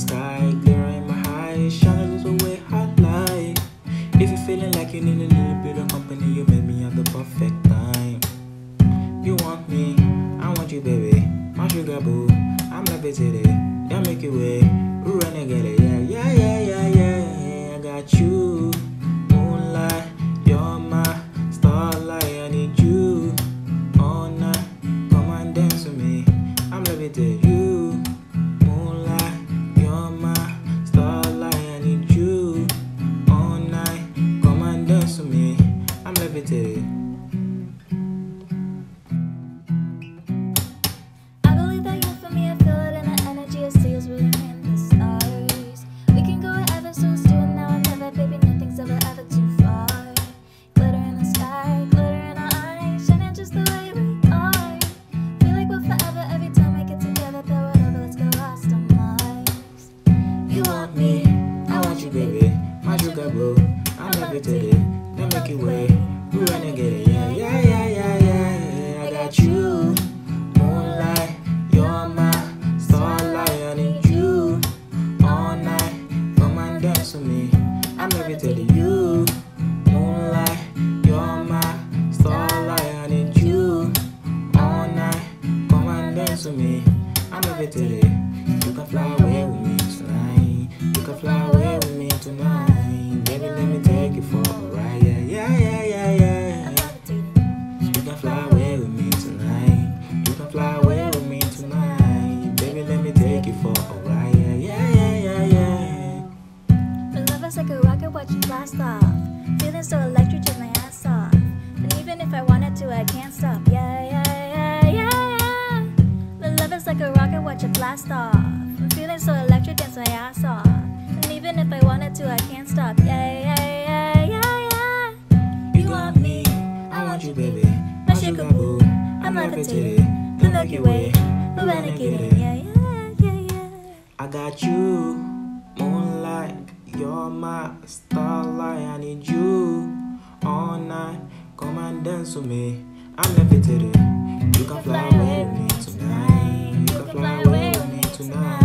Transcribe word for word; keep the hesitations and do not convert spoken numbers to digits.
sky, clearing my eyes, shine a little way at night. If you're feeling like you need a little bit of company, you met me at the perfect time. You want me, I want you, baby, my sugar boo. I'm levitating, don't make your way, we're running get it, yeah, yeah, yeah, yeah, yeah, yeah. I got you, moonlight, you're my starlight. I need you all night, come and dance with me. I'm levitating. I believe that you're for me, I feel it in the energy, I see us really in the stars. We can go wherever, so let's do it now and never, baby, nothing's ever, ever too far. Glitter in the sky, glitter in our eyes, shining just the way we are. Feel like we're forever, every time we get together, but whatever, let's get lost on Mars. You want me, I want you, baby, my sugar boo, I'm levitating, don't make it wait. We're gonna get it, yeah, yeah, yeah, yeah, yeah, yeah. I got you, moonlight, you're my starlight. I need you all night, come and dance with me. I'm levitating you, moonlight, you're my starlight. I need you all night, come and dance with me. I'm levitating. You can fly away with me tonight. You can fly away with me tonight. Baby, let me take you for a ride, yeah, yeah, yeah. Like a rocket, watch it blast off. Feeling so electric, with my ass off. And even if I wanted to, I can't stop. Yeah, yeah, yeah, yeah. The love is like a rocket, watch it blast off. I'm feeling so electric, dance my ass off. And even if I wanted to, I can't stop. Yeah, yeah, yeah, yeah, yeah. You want me, I want you, baby. My sugar boo, I'm levitating. The Milky Way, we're renegading. Yeah, yeah, yeah, yeah. I got you, moonlight. You're my starlight, I need you all night, come and dance with me. I'm levitating. You can fly away with me tonight. You can fly away with me tonight.